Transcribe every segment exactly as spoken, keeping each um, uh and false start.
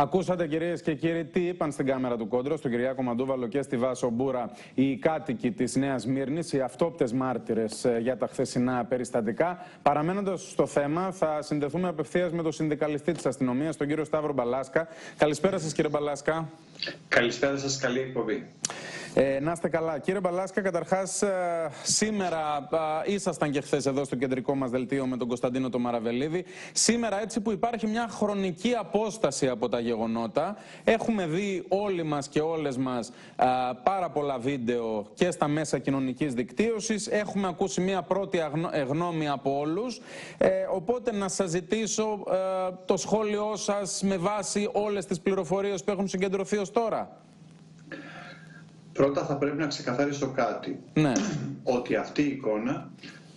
Ακούσατε, κυρίες και κύριοι, τι είπαν στην κάμερα του Κόντρο, στον Κυριάκο Μαντούβαλο και στη Βάσο Μπούρα οι κάτοικοι της Νέας Μύρνης, οι αυτόπτες μάρτυρες για τα χθεσινά περιστατικά. Παραμένοντας στο θέμα, θα συνδεθούμε απευθείας με τον συνδικαλιστή της αστυνομίας, τον κύριο Σταύρο Μπαλάσκα. Καλησπέρα σας, κύριε Μπαλάσκα. Καλησπέρα σας, καλή εκπομπή. Ε, να είστε καλά. Κύριε Μπαλάσκα, καταρχάς σήμερα ε, ήσασταν και χθες εδώ στο κεντρικό μας δελτίο με τον Κωνσταντίνο τον Μαραβελίδη. Σήμερα, έτσι που υπάρχει μια χρονική απόσταση από τα γεγονότα, έχουμε δει όλοι μας και όλες μας ε, πάρα πολλά βίντεο και στα μέσα κοινωνικής δικτύωσης. Έχουμε ακούσει μια πρώτη αγνο, ε, γνώμη από όλους. Ε, οπότε να σας ζητήσω ε, το σχόλιο σας με βάση όλες τις πληροφορίες που έχουν συγκεντρωθεί ως τώρα. Πρώτα θα πρέπει να ξεκαθαρίσω κάτι, ναι. Ότι αυτή η εικόνα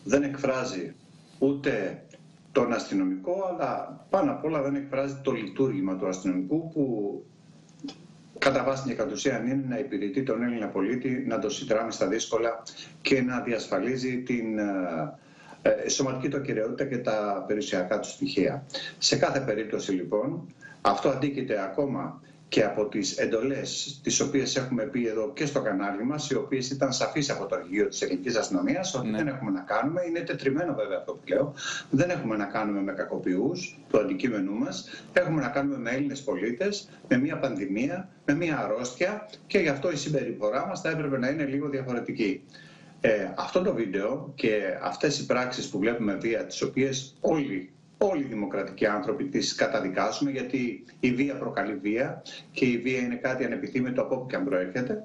δεν εκφράζει ούτε τον αστυνομικό, αλλά πάνω απ' όλα δεν εκφράζει το λειτουργήμα του αστυνομικού, που κατά βάση και κατ' ουσίαν είναι να υπηρετεί τον Έλληνα πολίτη, να τον συντράμει στα δύσκολα και να διασφαλίζει την ε, σωματική του ακεραιότητα και τα περιουσιακά του στοιχεία. Σε κάθε περίπτωση λοιπόν αυτό αντίκειται ακόμα και από τις εντολές τις οποίες έχουμε πει εδώ και στο κανάλι μας, οι οποίες ήταν σαφείς από το αρχηγείο της ελληνικής αστυνομίας, ότι ναι. δεν έχουμε να κάνουμε, είναι τετριμένο βέβαια αυτό που λέω, δεν έχουμε να κάνουμε με κακοποιούς του αντικείμενού μας, έχουμε να κάνουμε με Έλληνες πολίτες, με μια πανδημία, με μια αρρώστια, και γι' αυτό η συμπεριφορά μας θα έπρεπε να είναι λίγο διαφορετική. Ε, αυτό το βίντεο και αυτές οι πράξεις που βλέπουμε βία, τις οποίες όλοι Όλοι οι δημοκρατικοί άνθρωποι τις καταδικάζουμε, γιατί η βία προκαλεί βία και η βία είναι κάτι ανεπιθύμητο από όπου και αν προέρχεται.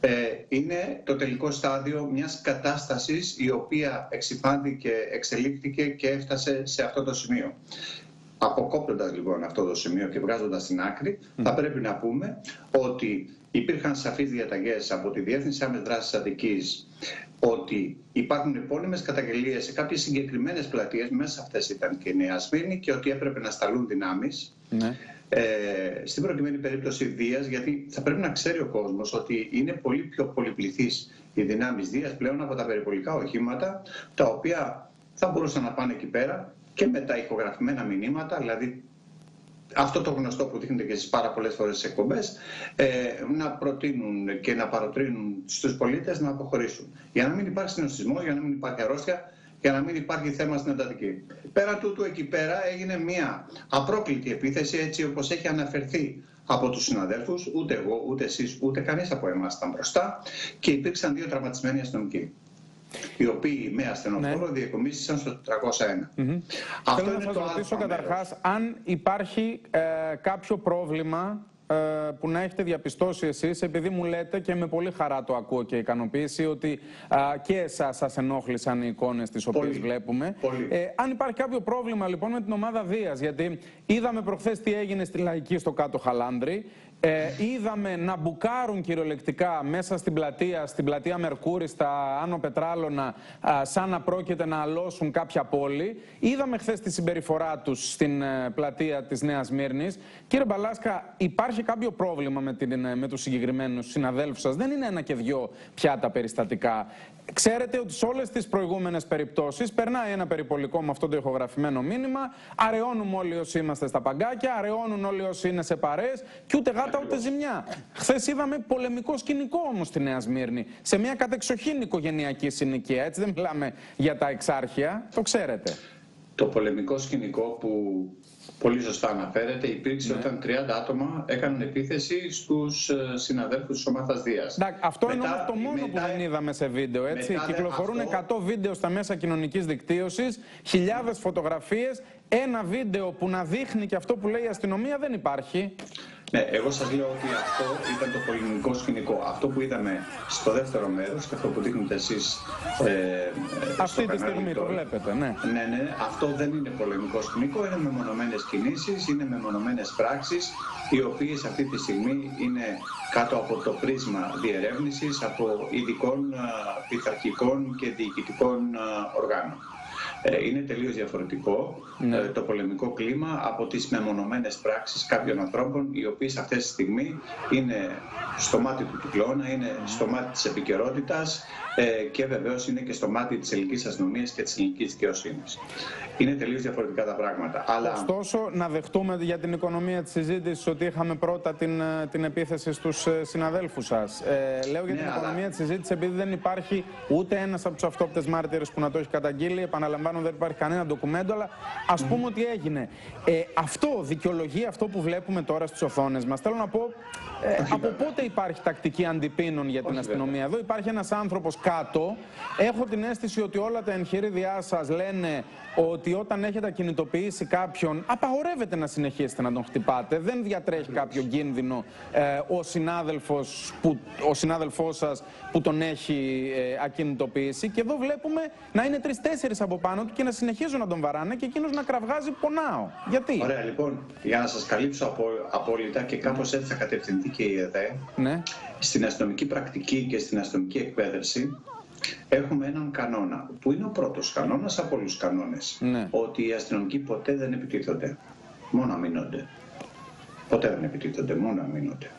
Ε, είναι το τελικό στάδιο μιας κατάστασης η οποία εξυπάνθηκε, εξελίχθηκε και έφτασε σε αυτό το σημείο. Αποκόπτοντας λοιπόν αυτό το σημείο και βγάζοντας στην άκρη, mm. θα πρέπει να πούμε ότι υπήρχαν σαφείς διαταγές από τη Διεύθυνση Άμεσης Δράσης Αττικής, ότι υπάρχουν επώνυμες καταγγελίες σε κάποιες συγκεκριμένες πλατείες, μέσα σε αυτές ήταν και η Νέα Σμύρνη, και ότι έπρεπε να σταλούν δυνάμεις. Ναι. Ε, στην προκειμένη περίπτωση Δίας, γιατί θα πρέπει να ξέρει ο κόσμος ότι είναι πολύ πιο πολυπληθείς οι δυνάμεις Δίας πλέον από τα περιπολικά οχήματα, τα οποία θα μπορούσαν να πάνε εκεί πέρα και με τα ηχογραφημένα μηνύματα, δηλαδή αυτό το γνωστό που δείχνετε και εσείς πάρα πολλές φορές στις εκπομπές, ε, να προτείνουν και να παροτρύνουν στους πολίτες να αποχωρήσουν. Για να μην υπάρχει συνοστισμό, για να μην υπάρχει αρρώστια, για να μην υπάρχει θέμα στην Αντατική. Πέρα τούτου, εκεί πέρα έγινε μια απρόκλητη επίθεση, έτσι όπως έχει αναφερθεί από τους συναδέλφους, ούτε εγώ, ούτε εσείς, ούτε κανείς από εμάς ήταν μπροστά, και υπήρξαν δύο τραυματισμένοι αστυνομικοί, οι οποίοι με ασθενοφόρο ναι. διεκομίστησαν στο τριακόσια ένα. Mm-hmm. Αυτό Θέλω είναι να σας ρωτήσω καταρχάς αν υπάρχει ε, κάποιο πρόβλημα ε, που να έχετε διαπιστώσει εσείς, επειδή μου λέτε και με πολύ χαρά το ακούω και ικανοποίηση ότι ε, και εσάς σας ενόχλησαν οι εικόνες τις οποίες πολύ. βλέπουμε. Πολύ. Ε, αν υπάρχει κάποιο πρόβλημα λοιπόν με την ομάδα Δίας, γιατί είδαμε προχθές τι έγινε στη Λαϊκή στο Κάτω Χαλάνδρη. Ε, είδαμε να μπουκάρουν κυριολεκτικά μέσα στην πλατεία, στην πλατεία Μερκούρη, στα Άνω Πετράλωνα, σαν να πρόκειται να αλώσουν κάποια πόλη. Είδαμε χθες τη συμπεριφορά τους στην πλατεία της Νέας Μύρνης. Κύριε Μπαλάσκα, υπάρχει κάποιο πρόβλημα με, την, με τους συγκεκριμένους συναδέλφους σας? Δεν είναι ένα και δυο πια τα περιστατικά. Ξέρετε ότι σε όλες τις προηγούμενες περιπτώσεις περνάει ένα περιπολικό με αυτό το ηχογραφημένο μήνυμα. Αραιώνουμε όλοι όσοι είμαστε στα παγκάκια, αραιώνουν όλοι όσοι είναι σε παρέες και ούτε γάτα ούτε ζημιά. Χθες είδαμε πολεμικό σκηνικό όμως στη Νέα Σμύρνη, σε μια κατεξοχήν οικογενειακή συνοικία. Έτσι, δεν μιλάμε για τα εξάρχεια, το ξέρετε. Το πολεμικό σκηνικό που πολύ σωστά αναφέρεται υπήρξε ναι. όταν τριάντα άτομα έκαναν επίθεση στους συναδέλφους της ομάδας Δίας. Αυτό είναι όμως το μόνο μετά, που δεν είδαμε σε βίντεο. Έτσι. Κυκλοφορούν αυτό... εκατό βίντεο στα μέσα κοινωνικής δικτύωσης, χιλιάδες ναι. φωτογραφίες. Ένα βίντεο που να δείχνει και αυτό που λέει η αστυνομία δεν υπάρχει. Ναι, εγώ σας λέω ότι αυτό ήταν το πολεμικό σκηνικό. Αυτό που είδαμε στο δεύτερο μέρος και αυτό που δείχνετε εσείς ε, ε, αυτή τη στιγμή το βλέπετε, ναι. Ναι, ναι, αυτό δεν είναι πολεμικό σκηνικό, είναι μεμονωμένες κινήσεις, είναι μεμονωμένες πράξεις, οι οποίες αυτή τη στιγμή είναι κάτω από το πρίσμα διερεύνησης από ειδικών πειθαρχικών και διοικητικών οργάνων. Είναι τελείως διαφορετικό ναι. το πολεμικό κλίμα από τις μεμονωμένες πράξεις κάποιων ανθρώπων, οι οποίες αυτή τη στιγμή είναι στο μάτι του κυκλώνα, είναι στο μάτι της επικαιρότητας, και βεβαίως είναι και στο μάτι της ελληνικής αστυνομίας και της ελληνικής δικαιοσύνης. Είναι τελείως διαφορετικά τα πράγματα. Αλλά... Ωστόσο, να δεχτούμε για την οικονομία της συζήτησης ότι είχαμε πρώτα την, την επίθεση στους συναδέλφους σας. Ε, λέω για ναι, την αλλά... οικονομία της συζήτησης, επειδή δεν υπάρχει ούτε ένας από τους αυτόπτες μάρτυρες που να το έχει καταγγείλει. Επαναλαμβάνω, δεν υπάρχει κανένα ντοκουμέντο, αλλά ας πούμε mm. ότι έγινε. Ε, αυτό δικαιολογεί αυτό που βλέπουμε τώρα στις οθόνες μας. Θέλω να πω, ε, από βέβαια. πότε υπάρχει τακτική αντιπίνων για την Όχι αστυνομία. Βέβαια. Εδώ υπάρχει ένας άνθρωπος κάτω. Έχω την αίσθηση ότι όλα τα εγχειρίδιά σας λένε ότι όταν έχετε ακινητοποιήσει κάποιον, απαγορεύεται να συνεχίσετε να τον χτυπάτε. Δεν διατρέχει κάποιο κίνδυνο ε, ο συνάδελφος που, ο συνάδελφός σας που τον έχει ε, ακινητοποιήσει. Και εδώ βλέπουμε να είναι τρεις-τέσσερις από πάνω του και να συνεχίζουν να τον βαράνε και εκείνος να κραυγάζει πονάω. Γιατί? Ωραία, λοιπόν, για να σας καλύψω απόλυτα και κάπως έτσι θα κατευθυνθεί και η ΕΔΕ. Ναι. Στην αστυνομική πρακτική και στην αστυνομική εκπαίδευση έχουμε έναν κανόνα, που είναι ο πρώτος κανόνας από όλους τους κανόνες. Ναι. Ότι οι αστυνομικοί ποτέ δεν επιτίθονται. Μόνο αμήνονται. Ποτέ δεν επιτίθονται, μόνο αμήνονται.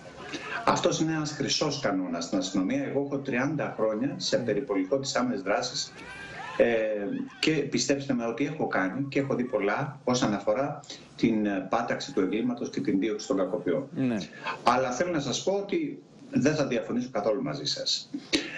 Αυτός είναι ένας χρυσός κανόνας στην αστυνομία. Εγώ έχω τριάντα χρόνια σε περιπολικό της άμεσης δράσης ε, και πιστέψτε με ότι έχω κάνει και έχω δει πολλά όσον αφορά την πάταξη του εγκλήματος και την δίωξη των κακοποιών. Ναι. Αλλά θέλω να σας πω ότι δεν θα διαφωνήσω καθόλου μαζί σας.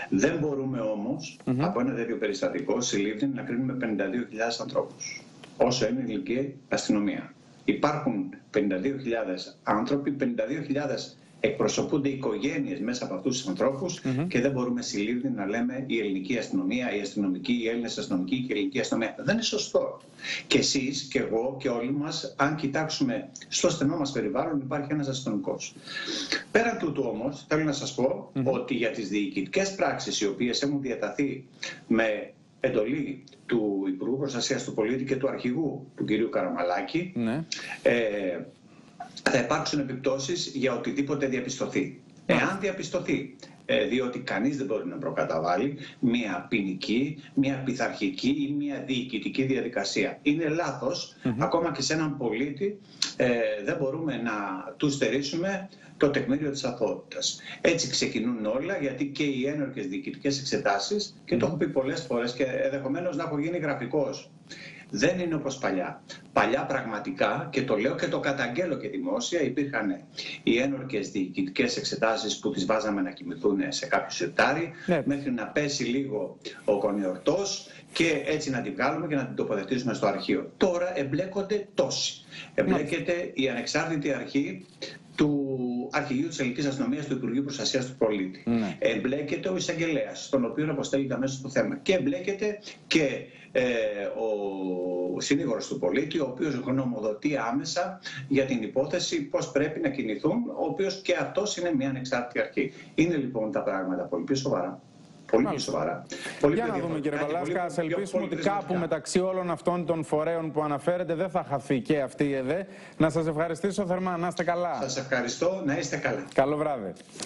Δεν μπορούμε όμως mm-hmm. από ένα τέτοιο περιστατικό συλλήφθη να κρίνουμε πενήντα δύο χιλιάδες ανθρώπους, όσο είναι η ηλικία αστυνομία. Υπάρχουν πενήντα δύο χιλιάδες άνθρωποι, πενήντα δύο χιλιάδες εκπροσωπούνται οικογένειες μέσα από αυτούς τους ανθρώπους mm-hmm. και δεν μπορούμε συλλήφθη να λέμε η ελληνική αστυνομία, η αστυνομική, οι Έλληνες αστυνομικοί και η ελληνική αστυνομία. Δεν είναι σωστό. Και εσείς και εγώ και όλοι μας, αν κοιτάξουμε στο στενό μας περιβάλλον, υπάρχει ένας αστυνομικός. Πέραν τούτου όμως, θέλω να σας πω mm-hmm. ότι για τις διοικητικές πράξεις οι οποίες έχουν διαταθεί με εντολή του Υπουργού Προστασίας του Πολίτη και του Αρχηγού του κυρίου Καραμαλάκη, mm-hmm. ε, θα υπάρξουν επιπτώσεις για οτιδήποτε διαπιστωθεί. Εάν διαπιστωθεί, διότι κανείς δεν μπορεί να προκαταβάλει μια ποινική, μια πειθαρχική ή μια διοικητική διαδικασία. Είναι λάθος, mm-hmm. ακόμα και σε έναν πολίτη ε, δεν μπορούμε να του στερήσουμε το τεκμήριο της αθωότητας. Έτσι ξεκινούν όλα, γιατί και οι ένορκες διοικητικές εξετάσεις, και mm-hmm. το έχω πει πολλές φορές και ενδεχομένως να έχω γίνει γραφικός, δεν είναι όπως παλιά. Παλιά πραγματικά, και το λέω και το καταγγέλλω και δημόσια, υπήρχαν οι ένορκες διοικητικές εξετάσεις που τις βάζαμε να κοιμηθούν σε κάποιο σιρτάρι, ναι. μέχρι να πέσει λίγο ο κονιορτός και έτσι να την βγάλουμε και να την τοποθετήσουμε στο αρχείο. Τώρα εμπλέκονται τόσοι. Εμπλέκεται ναι. η ανεξάρτητη αρχή του Αρχηγείου της Ελληνικής Αστυνομίας, του Υπουργείου Προστασίας του Πολίτη. Ναι. Εμπλέκεται ο εισαγγελέας, στον οποίο αποστέλλεται αμέσως το θέμα. Και εμπλέκεται και ε, ο συνήγορος του πολίτη, ο οποίος γνωμοδοτεί άμεσα για την υπόθεση πώς πρέπει να κινηθούν, ο οποίος και αυτός είναι μια ανεξάρτητη αρχή. Είναι λοιπόν τα πράγματα πολύ πιο σοβαρά. Πολύ πιο σοβαρά. Πολύ Για να δούμε, κύριε Μπαλάσκα, ας ελπίσουμε ότι κάπου μεταξύ όλων αυτών των φορέων που αναφέρετε δεν θα χαθεί και αυτή η ΕΔΕ. Να σας ευχαριστήσω θερμά. Να είστε καλά. Σας ευχαριστώ. Να είστε καλά. Καλό βράδυ.